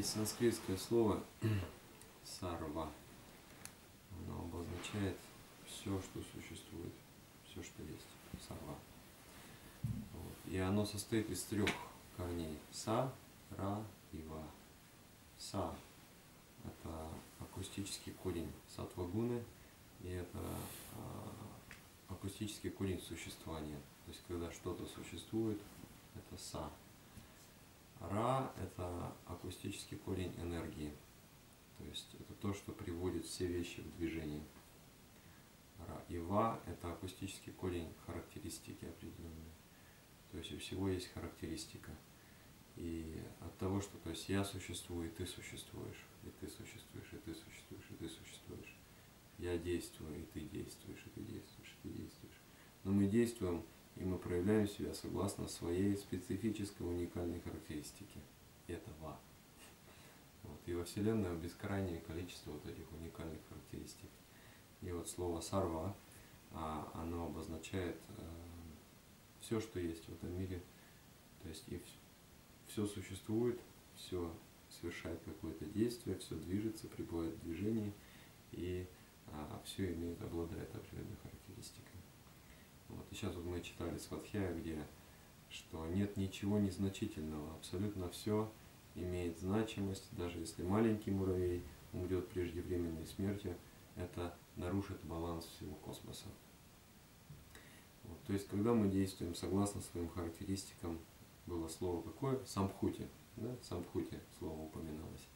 Есть санскритское слово сарва. Оно обозначает все, что существует, все, что есть. Сарва. Вот. И оно состоит из трех корней. Са, ра и ва. Са – это акустический корень сатвагуны, и это акустический корень существования. То есть, когда что-то существует, это са. Ра – это акустический корень энергии, то есть это то, что приводит все вещи в движение. Ра и ва – это акустический корень характеристики определенной, то есть у всего есть характеристика. И от того, что то есть я существую, и ты существуешь, и ты существуешь, и ты существуешь, и ты существуешь. Я действую, и ты действуешь, и ты действуешь, и ты действуешь. Но мы действуем, и мы проявляем себя согласно своей специфической, уникальной характеристике. Это ва. Вот. И во Вселенной бескрайнее количество вот этих уникальных характеристик. И вот слово сарва, оно обозначает все, что есть в этом мире. То есть и все существует, все совершает какое-то действие, все движется, пребывает в движении, и все имеет, обладает определенной характеристикой. Вот. И сейчас вот мы читали свадхия, где что нет ничего незначительного, абсолютно все имеет значимость, даже если маленький муравей умрет преждевременной смертью, это нарушит баланс всего космоса. Вот. То есть, когда мы действуем согласно своим характеристикам, было слово какое? Самбхути. Да? Самбхути слово упоминалось.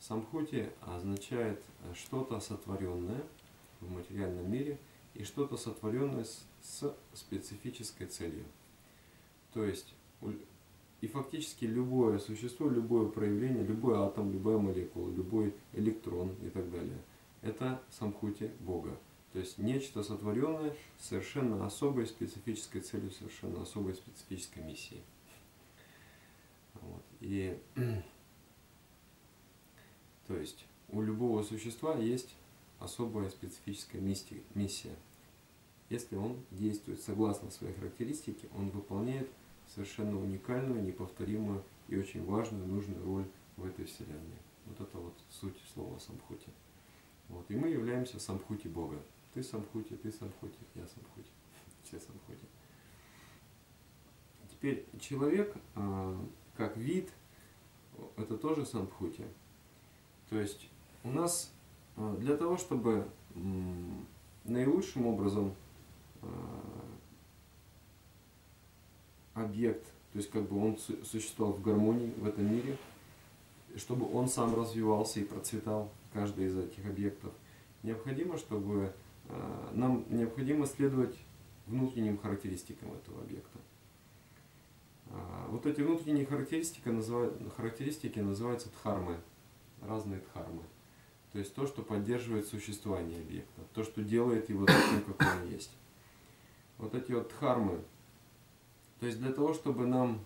Самбхути означает что-то сотворенное в материальном мире, и что-то сотворенное с специфической целью. То есть, и фактически любое существо, любое проявление, любой атом, любая молекула, любой электрон и так далее, это самбхути Бога. То есть, нечто сотворенное с совершенно особой специфической целью, совершенно особой специфической миссией. Вот. И, то есть, у любого существа есть особая специфическая миссия. Если он действует согласно своей характеристике, он выполняет совершенно уникальную, неповторимую и очень важную, нужную роль в этой вселенной. Вот это вот суть слова самбхути. Вот. И мы являемся самбхути Бога. Ты самбхути, я самбхути, все самбхути. Теперь человек как вид, это тоже самбхути. То есть у нас для того, чтобы наилучшим образом объект, то есть как бы он существовал в гармонии в этом мире, чтобы он сам развивался и процветал, каждый из этих объектов, необходимо, чтобы нам необходимо следовать внутренним характеристикам этого объекта. Вот эти внутренние характеристики называются дхармы, разные дхармы. То есть то, что поддерживает существование объекта, то, что делает его таким, как он есть. Вот эти вот дхармы. То есть для того, чтобы нам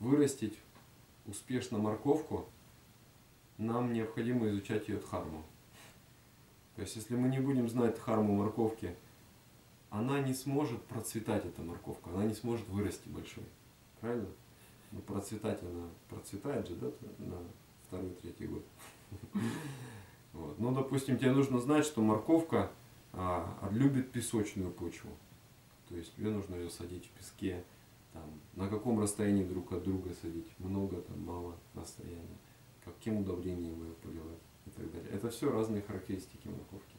вырастить успешно морковку, нам необходимо изучать ее дхарму. То есть если мы не будем знать дхарму морковки, она не сможет процветать, эта морковка, она не сможет вырасти большой. Правильно? Но процветать она процветает же, да, на второй-третий год. Вот. Ну, допустим, тебе нужно знать, что морковка любит песочную почву. То есть тебе нужно ее садить в песке, там, на каком расстоянии друг от друга садить, много, там, мало расстояния, каким удобрением ее поливать и так далее. Это все разные характеристики морковки,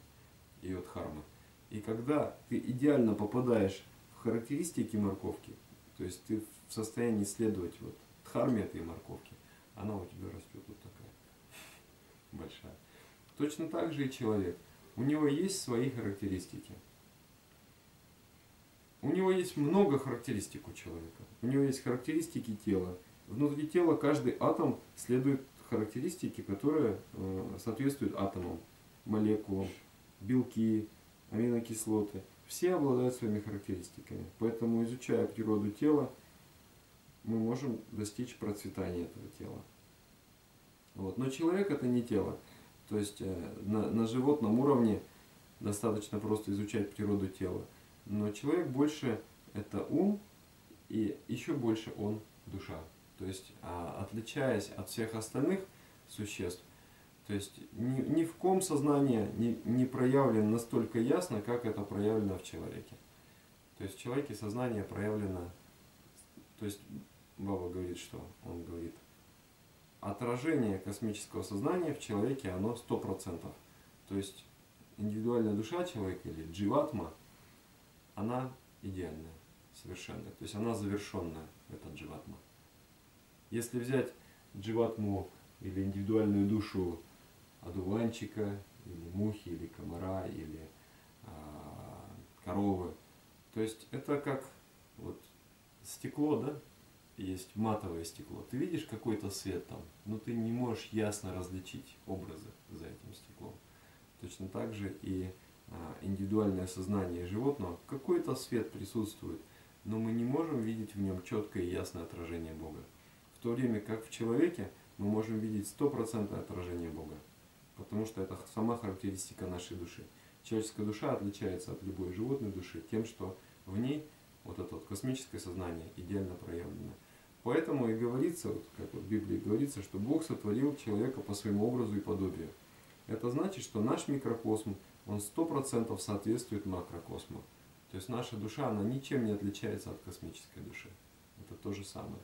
ее дхармы. И когда ты идеально попадаешь в характеристики морковки, то есть ты в состоянии следовать вот дхарме этой морковки, она у тебя растет вот такая большая. Точно так же и человек. У него есть свои характеристики. У него есть много характеристик у человека. У него есть характеристики тела. Внутри тела каждый атом следует характеристике, которая соответствует атомам, молекулам, белки, аминокислоты. Все обладают своими характеристиками. Поэтому, изучая природу тела, мы можем достичь процветания этого тела. Вот. Но человек – это не тело. То есть на животном уровне достаточно просто изучать природу тела. Но человек больше – это ум, и еще больше он – душа. То есть, отличаясь от всех остальных, существ. То есть ни в ком сознание не проявлено настолько ясно, как это проявлено в человеке. То есть в человеке сознание проявлено, то есть Баба говорит, что он говорит, отражение космического сознания в человеке, оно 100%. То есть индивидуальная душа человека или дживатма, она идеальная, совершенная. То есть она завершенная, эта дживатма. Если взять дживатму или индивидуальную душу одуванчика, или мухи, или комара, или коровы, то есть это как вот стекло, да? Есть матовое стекло. Ты видишь какой-то свет там, но ты не можешь ясно различить образы за этим стеклом. Точно так же и индивидуальное сознание животного. Какой-то свет присутствует, но мы не можем видеть в нем четкое и ясное отражение Бога. В то время как в человеке мы можем видеть стопроцентное отражение Бога, потому что это сама характеристика нашей души. Человеческая душа отличается от любой животной души тем, что в ней вот это вот космическое сознание идеально проявлено. Поэтому и говорится, вот как в Библии говорится, что Бог сотворил человека по своему образу и подобию. Это значит, что наш микрокосм, он 100% соответствует макрокосму. То есть наша душа, она ничем не отличается от космической души. Это то же самое.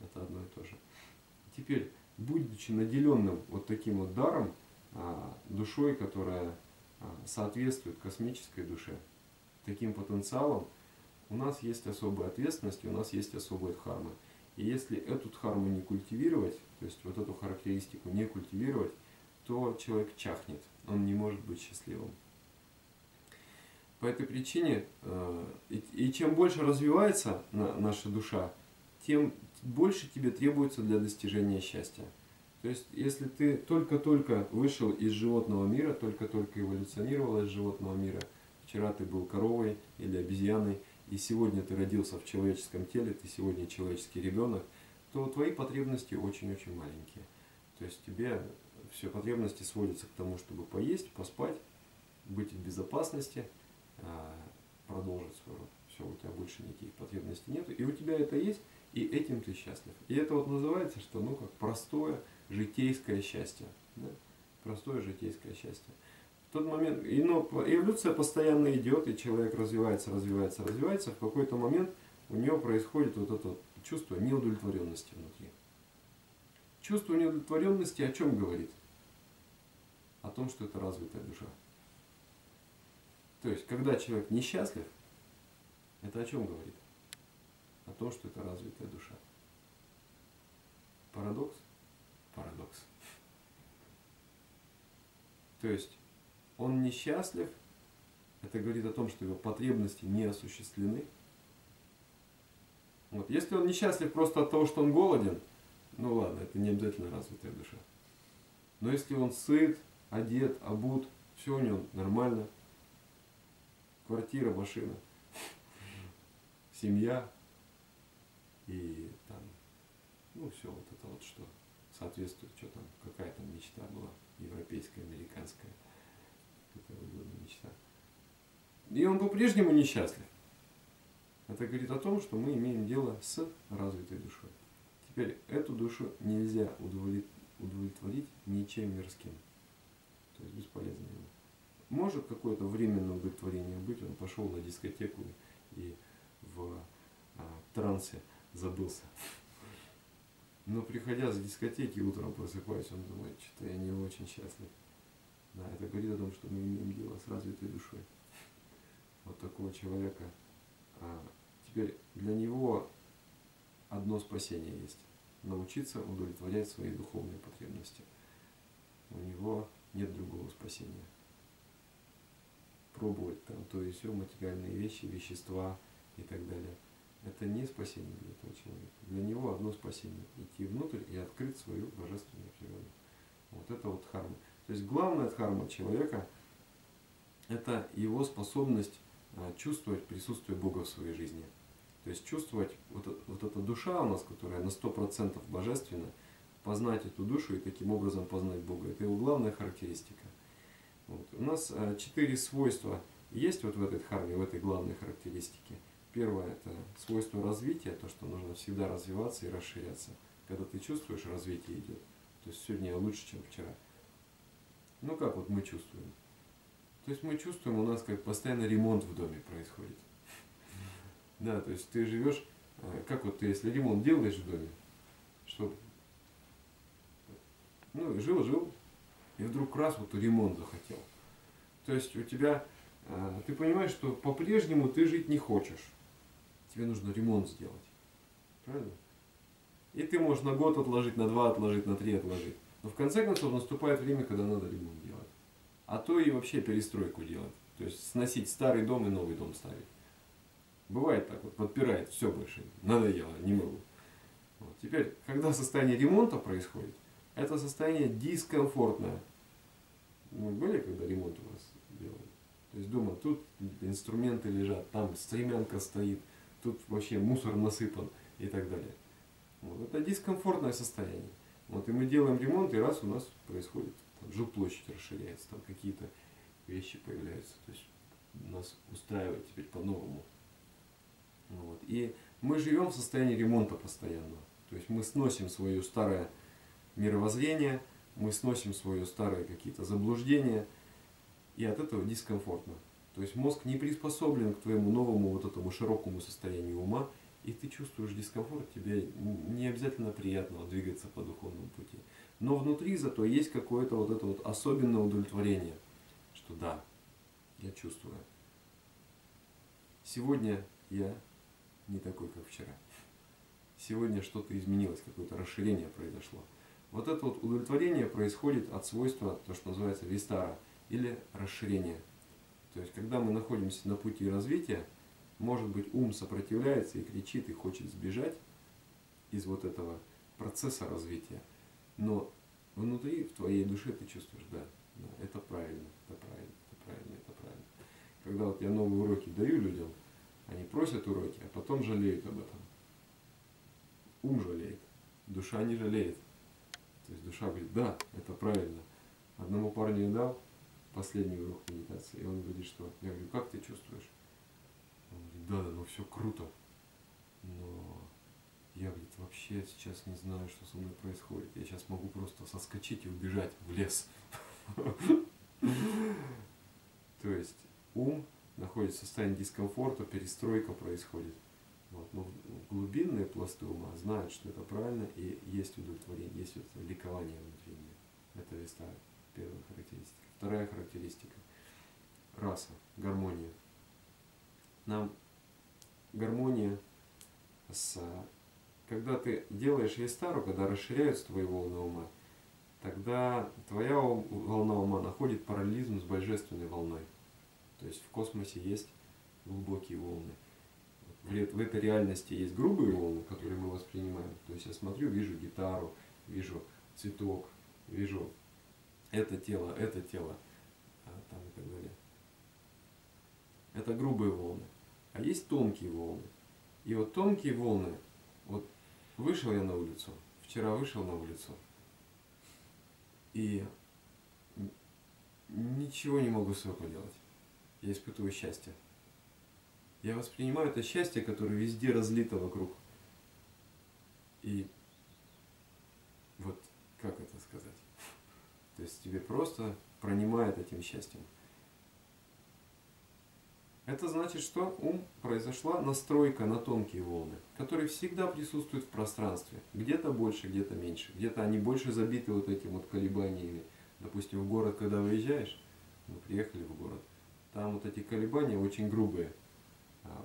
Это одно и то же. Теперь, будучи наделенным вот таким вот даром, душой, которая соответствует космической душе, таким потенциалом, у нас есть особая ответственность, у нас есть особая дхарма. И если эту дхарму не культивировать, то есть вот эту характеристику не культивировать, то человек чахнет, он не может быть счастливым. По этой причине, и чем больше развивается наша душа, тем больше тебе требуется для достижения счастья. То есть, если ты только-только вышел из животного мира, только-только эволюционировал из животного мира, вчера ты был коровой или обезьяной, и сегодня ты родился в человеческом теле, ты сегодня человеческий ребенок, то твои потребности очень-очень маленькие. То есть тебе все потребности сводятся к тому, чтобы поесть, поспать, быть в безопасности, продолжить свой род. Все, у тебя больше никаких потребностей нет. И у тебя это есть, и этим ты счастлив. И это вот называется, что ну как простое житейское счастье. Да? Простое житейское счастье. В тот момент, но эволюция постоянно идет, и человек развивается, развивается, развивается. В какой-то момент у него происходит вот это чувство неудовлетворенности внутри. Чувство неудовлетворенности о чем говорит? О том, что это развитая душа. То есть, когда человек несчастлив, это о чем говорит? О том, что это развитая душа. Парадокс? Парадокс. То есть, он несчастлив, это говорит о том, что его потребности не осуществлены. Вот. Если он несчастлив просто от того, что он голоден, ну ладно, это не обязательно развитая душа. Но если он сыт, одет, обут, все у него нормально, квартира, машина, семья и там, ну все вот это вот, что соответствует, что там, какая там мечта была, европейская, американская, какая угодно мечта. И он по-прежнему несчастлив. Это говорит о том, что мы имеем дело с развитой душой. Теперь эту душу нельзя удовлетворить ничем мирским. То есть бесполезно ему. Может какое-то временное удовлетворение быть, он пошел на дискотеку и в трансе забылся. Но приходя с дискотеки, утром просыпаясь, он думает, что я не очень счастлив. Да, это говорит о том, что мы имеем дело с развитой душой. Вот такого человека. Теперь для него одно спасение есть. Научиться удовлетворять свои духовные потребности. У него нет другого спасения. Пробовать там то и все, материальные вещи, вещества и так далее. Это не спасение для этого человека. Для него одно спасение. Идти внутрь и открыть свою божественную природу. Вот это вот дхарма. То есть главная дхарма человека — это его способность чувствовать присутствие Бога в своей жизни. То есть чувствовать, вот эта душа у нас, которая на 100% божественна, познать эту душу и таким образом познать Бога. Это его главная характеристика. Вот. У нас 4 свойства есть вот в этой дхарме, в этой главной характеристике. Первое — это свойство развития, то, что нужно всегда развиваться и расширяться. Когда ты чувствуешь, развитие идет. То есть сегодня я лучше, чем вчера. Ну как вот мы чувствуем? То есть мы чувствуем, у нас как постоянно ремонт в доме происходит. Да, то есть ты живешь, как вот ты если ремонт делаешь в доме, что, ну жил-жил, и вдруг раз вот ремонт захотел. То есть у тебя, ты понимаешь, что по-прежнему ты жить не хочешь. Тебе нужно ремонт сделать. Правильно? И ты можешь на год отложить, на два отложить, на три отложить. Но в конце концов наступает время, когда надо ремонт делать. А то и вообще перестройку делать. То есть сносить старый дом и новый дом ставить. Бывает так, вот подпирает, все больше, надоело, не могу. Вот. Теперь, когда состояние ремонта происходит, это состояние дискомфортное. Мы были, когда ремонт у нас делали? То есть дома тут инструменты лежат, там стремянка стоит, тут вообще мусор насыпан и так далее. Вот. Это дискомфортное состояние. Вот. И мы делаем ремонт, и раз у нас происходит, там жилплощадь расширяется, там какие-то вещи появляются. То есть нас устраивает теперь по-новому. Вот. И мы живем в состоянии ремонта постоянного. То есть мы сносим свое старое мировоззрение, мы сносим свои старые какие-то заблуждения, и от этого дискомфортно. То есть мозг не приспособлен к твоему новому вот этому широкому состоянию ума, и ты чувствуешь дискомфорт, тебе не обязательно приятно двигаться по духовному пути. Но внутри зато есть какое-то вот это вот особенное удовлетворение, что да, я чувствую. Сегодня я не такой, как вчера. Сегодня что-то изменилось, какое-то расширение произошло. Вот это вот удовлетворение происходит от свойства, то, что называется вистара, или расширение. То есть, когда мы находимся на пути развития, может быть, ум сопротивляется и кричит, и хочет сбежать из вот этого процесса развития. Но внутри, в твоей душе ты чувствуешь, да, да, это правильно, это правильно, это правильно, это правильно. Когда вот я новые уроки даю людям, они просят уроки, а потом жалеют об этом. Ум жалеет, душа не жалеет. То есть душа говорит, да, это правильно. Одному парню я дал последний урок медитации, и он говорит, что... Я говорю, как ты чувствуешь? Он говорит, да, ну все круто. Но я, говорит, вообще сейчас не знаю, что со мной происходит. Я сейчас могу просто соскочить и убежать в лес. То есть ум находится в состоянии дискомфорта, перестройка происходит. Вот. Но глубинные пласты ума знают, что это правильно, и есть удовлетворение, есть это ликование внутреннее. Это вистара, первая характеристика. Вторая характеристика – раса, гармония. Нам гармония с... Когда ты делаешь вистару, когда расширяются твои волны ума, тогда твоя волна ума находит параллелизм с божественной волной. То есть в космосе есть глубокие волны. В этой реальности есть грубые волны, которые мы воспринимаем. То есть я смотрю, вижу гитару, вижу цветок, вижу это тело, там и так далее. Это грубые волны. А есть тонкие волны. И вот тонкие волны, вот вышел я на улицу, вчера вышел на улицу, и ничего не могу с собой поделать. Я испытываю счастье. Я воспринимаю это счастье, которое везде разлито вокруг. И вот как это сказать? То есть тебе просто пронимает этим счастьем. Это значит, что ум произошла настройка на тонкие волны, которые всегда присутствуют в пространстве. Где-то больше, где-то меньше. Где-то они больше забиты вот этим вот колебаниями. Допустим, в город, когда выезжаешь, мы приехали в город, там вот эти колебания очень грубые.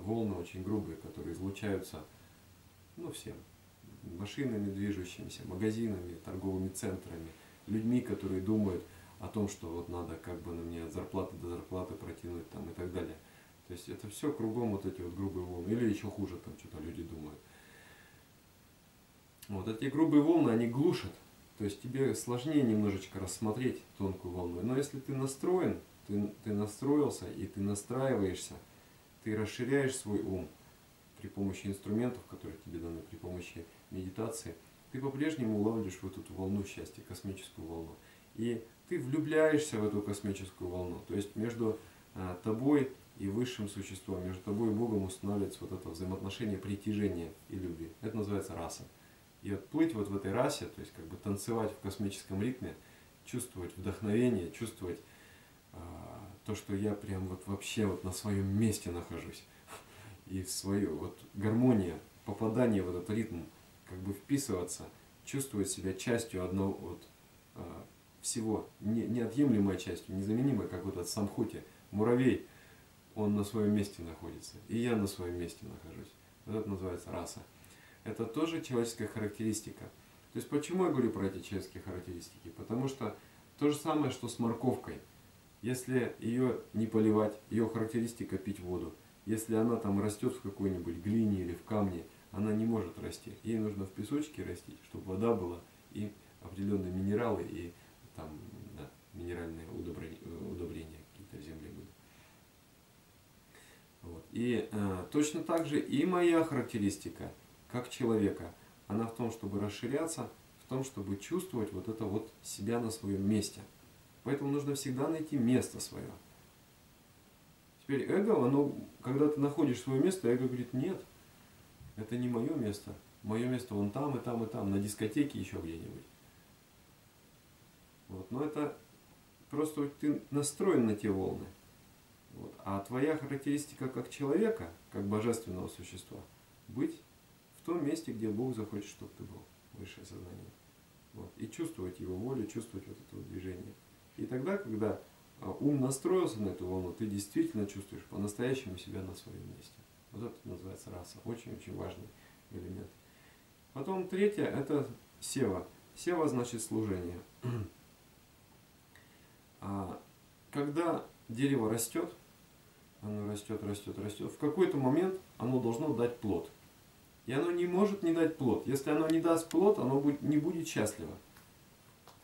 Волны очень грубые, которые излучаются, ну, всем. Машинами движущимися, магазинами, торговыми центрами, людьми, которые думают о том, что вот надо как бы на мне от зарплаты до зарплаты протянуть там и так далее. То есть это все кругом вот эти вот грубые волны. Или еще хуже, там что-то люди думают. Вот эти грубые волны, они глушат. То есть тебе сложнее немножечко рассмотреть тонкую волну. Но если ты настроен, ты настроился и ты настраиваешься, ты расширяешь свой ум при помощи инструментов, которые тебе даны, при помощи медитации. Ты по-прежнему улавливаешь вот эту волну счастья, космическую волну. И ты влюбляешься в эту космическую волну. То есть между тобой и высшим существом, между тобой и Богом устанавливается вот это взаимоотношение притяжения и любви. Это называется раса. И вот плыть вот в этой расе, то есть как бы танцевать в космическом ритме, чувствовать вдохновение, чувствовать то, что я прям вот вообще вот на своем месте нахожусь. И в свою вот гармонию, попадание в этот ритм, как бы вписываться, чувствовать себя частью одного вот, всего, неотъемлемой частью, незаменимой, как вот этот самбхути. Муравей, он на своем месте находится, и я на своем месте нахожусь. Вот это называется раса. Это тоже человеческая характеристика. То есть почему я говорю про эти человеческие характеристики? Потому что то же самое, что с морковкой. Если ее не поливать, ее характеристика пить воду. Если она там растет в какой-нибудь глине или в камне, она не может расти. Ей нужно в песочке растить, чтобы вода была и определенные минералы, и там, да, минеральные удобрения какие-то в земле были. Вот. И точно так же и моя характеристика, как человека, она в том, чтобы расширяться, в том, чтобы чувствовать вот это вот себя на своем месте. Поэтому нужно всегда найти место свое. Теперь эго, оно, когда ты находишь свое место, эго говорит: нет, это не мое место. Мое место вон там, и там, и там, на дискотеке еще где-нибудь. Вот. Но это просто ты настроен на те волны. Вот. А твоя характеристика как человека, как божественного существа, быть в том месте, где Бог захочет, чтобы ты был, высшее сознание. Вот. И чувствовать его волю, чувствовать вот это движение. И тогда, когда ум настроился на эту волну, ты действительно чувствуешь по-настоящему себя на своем месте. Вот это называется раса. Очень-очень важный элемент. Потом третье – это сева. Сева значит служение. Когда дерево растет, оно растет, растет, растет, в какой-то момент оно должно дать плод. И оно не может не дать плод. Если оно не даст плод, оно не будет счастливо.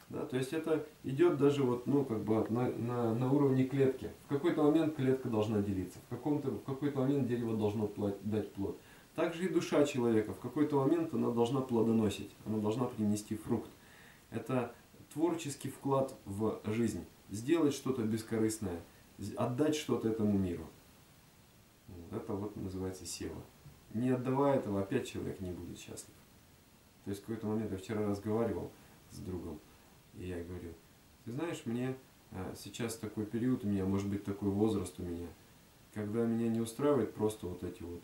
Да, то есть это идет даже вот, ну, как бы на уровне клетки. В какой-то момент клетка должна делиться, в какой-то момент дерево должно дать плод. Также и душа человека, в какой-то момент она должна плодоносить, она должна принести фрукт. Это творческий вклад в жизнь, сделать что-то бескорыстное, отдать что-то этому миру. Вот это вот называется сева. Не отдавая этого, опять человек не будет счастлив. То есть в какой-то момент я вчера разговаривал с другом. И я говорю: ты знаешь, мне сейчас такой период, у меня может быть такой возраст у меня, когда меня не устраивает просто вот эти вот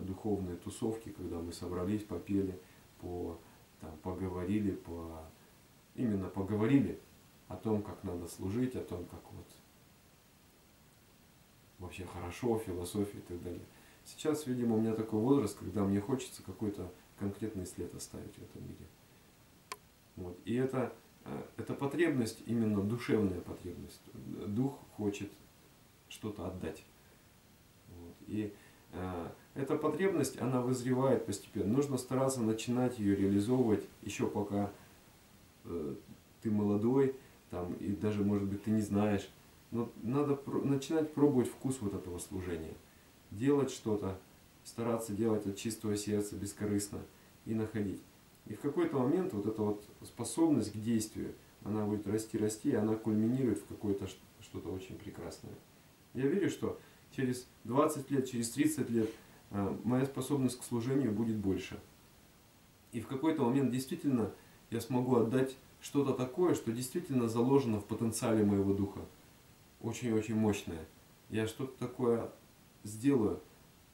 духовные тусовки, когда мы собрались, попели, поговорили, именно поговорили о том, как надо служить, о том, как вот вообще хорошо, философия и так далее. Сейчас, видимо, у меня такой возраст, когда мне хочется какой-то конкретный след оставить в этом мире. Вот. И это потребность, именно душевная потребность. Дух хочет что-то отдать. Вот. И эта потребность, она вызревает постепенно. Нужно стараться начинать ее реализовывать еще пока ты молодой, там, и даже, может быть, ты не знаешь. Но надо начинать пробовать вкус вот этого служения. Делать что-то, стараться делать от чистого сердца, бескорыстно, и находить. И в какой-то момент вот эта вот способность к действию, она будет расти, расти, и она кульминирует в какое-то что-то очень прекрасное. Я верю, что через 20 лет, через 30 лет моя способность к служению будет больше. И в какой-то момент действительно я смогу отдать что-то такое, что действительно заложено в потенциале моего духа. Очень-очень мощное. Я что-то такое сделаю,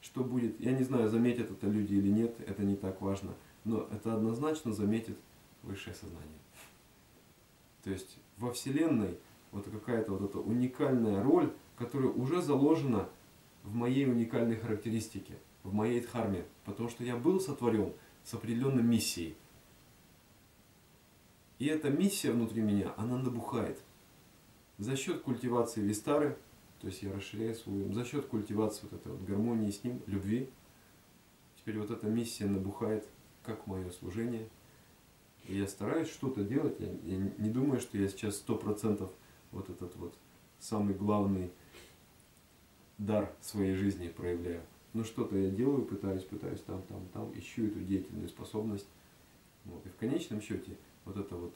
что будет, я не знаю, заметят это люди или нет, это не так важно. Но это однозначно заметит высшее сознание. То есть во Вселенной вот какая-то вот эта уникальная роль, которая уже заложена в моей уникальной характеристике, в моей дхарме. Потому что я был сотворен с определенной миссией. И эта миссия внутри меня, она набухает. За счет культивации вистары, то есть я расширяю свой ум, за счет культивации вот этой вот гармонии с ним, любви. Теперь вот эта миссия набухает, как мое служение. И я стараюсь что-то делать. Я не думаю, что я сейчас 100% вот этот вот самый главный дар своей жизни проявляю. Но что-то я делаю, пытаюсь там, ищу эту деятельную способность. Вот. И в конечном счете вот это вот,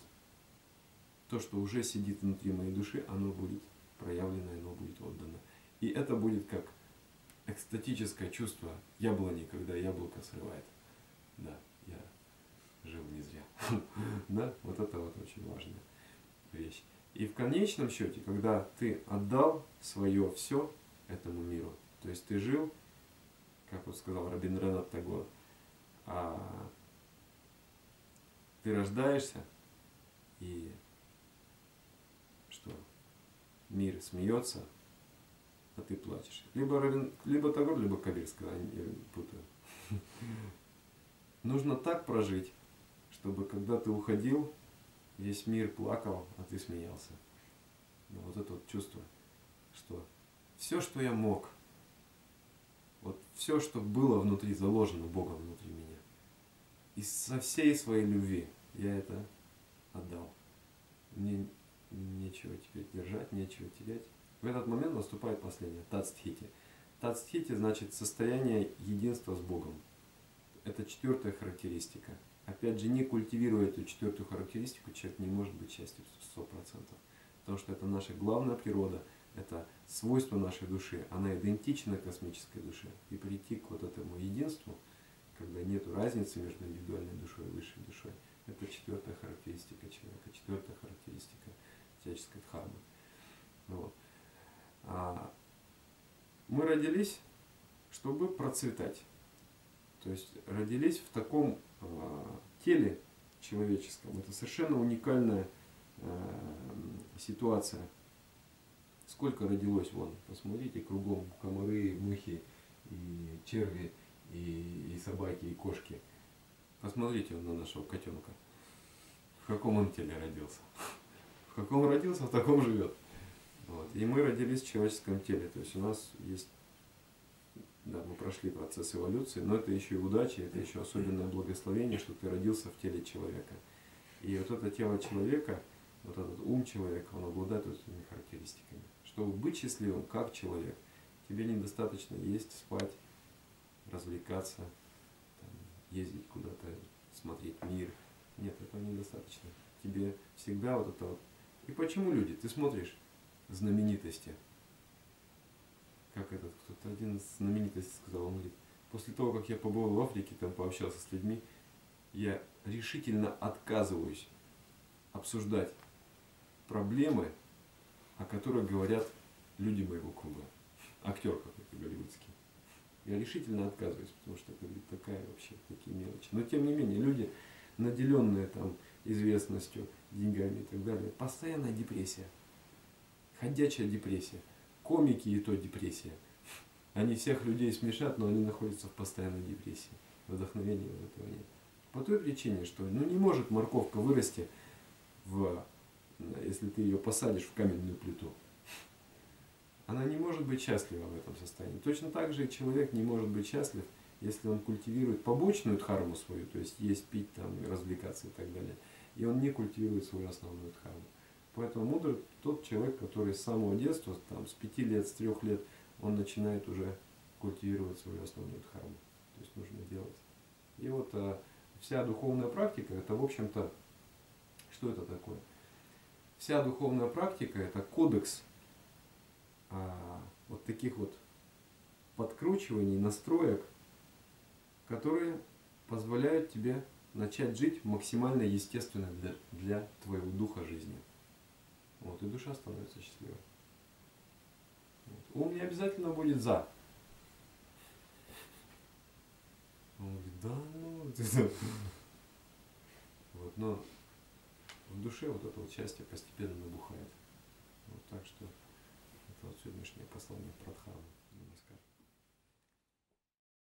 то, что уже сидит внутри моей души, оно будет проявлено, оно будет отдано. И это будет как экстатическое чувство яблони, когда яблоко срывает. Да. жил не зря. Да? Вот это вот очень важная вещь. И в конечном счете, когда ты отдал свое все этому миру, то есть ты жил, как вот сказал Рабиндранат Тагор, ты рождаешься, и что? Мир смеется, а ты плачешь. Либо Тагор, либо Кабирский, я путаю. Нужно так прожить, чтобы когда ты уходил, весь мир плакал, а ты смеялся. Вот это вот чувство, что все, что я мог, вот все, что было внутри, заложено Богом внутри меня, и со всей своей любви я это отдал. Мне нечего теперь держать, нечего терять. В этот момент наступает последнее, тацтхити. Тацтхити значит состояние единства с Богом. Это четвертая характеристика. Опять же, не культивируя эту четвертую характеристику, человек не может быть счастливым 100%. Потому что это наша главная природа, это свойство нашей души, она идентична космической душе. И прийти к вот этому единству, когда нет разницы между индивидуальной душой и высшей душой, это четвертая характеристика человека, четвертая характеристика человеческой дхармы. Вот. Мы родились, чтобы процветать. То есть родились в таком теле человеческом. Это совершенно уникальная ситуация. Сколько родилось вон, посмотрите, кругом комары, мухи, и черви, и собаки, и кошки. Посмотрите на нашего котенка. В каком он теле родился? В каком родился, в таком живет. Вот. И мы родились в человеческом теле. То есть у нас есть... Да, мы прошли процесс эволюции, но это еще и удача, это еще особенное благословение, что ты родился в теле человека. И вот это тело человека, вот этот ум человека, он обладает вот этими характеристиками. Чтобы быть счастливым, как человек, тебе недостаточно есть, спать, развлекаться, там, ездить куда-то, смотреть мир. Нет, этого недостаточно. Тебе всегда вот это вот... И почему люди? Ты смотришь знаменитости. Как этот, кто-то один из знаменитостей сказал, он говорит, после того, как я побывал в Африке, там пообщался с людьми, я решительно отказываюсь обсуждать проблемы, о которых говорят люди моего круга. Актер какой-то голливудский. Я решительно отказываюсь, потому что это, говорит, такая вообще, такие мелочи. Но тем не менее, люди, наделенные там известностью, деньгами и так далее, постоянная депрессия, ходячая депрессия. Комики и то депрессия. Они всех людей смешат, но они находятся в постоянной депрессии. Вдохновения в этого нет. По той причине, что не может морковка вырасти, если ты ее посадишь в каменную плиту. Она не может быть счастлива в этом состоянии. Точно так же и человек не может быть счастлив, если он культивирует побочную дхарму свою, то есть есть, пить, там, развлекаться и так далее, и он не культивирует свою основную дхарму. Поэтому мудрый тот человек, который с самого детства, там, с 5 лет, с 3 лет, он начинает уже культивировать свою основную дхарму. То есть нужно делать. И вот вся духовная практика, это, в общем-то, что это такое? Вся духовная практика, это кодекс вот таких вот подкручиваний, настроек, которые позволяют тебе начать жить максимально естественно для твоего духа жизни. Вот, и душа становится счастливой. Вот. Ум не обязательно будет за. Он говорит, да, ну... Вот, но в душе вот это вот счастье постепенно набухает. Вот, так что это вот сегодняшнее послание Прадхавы.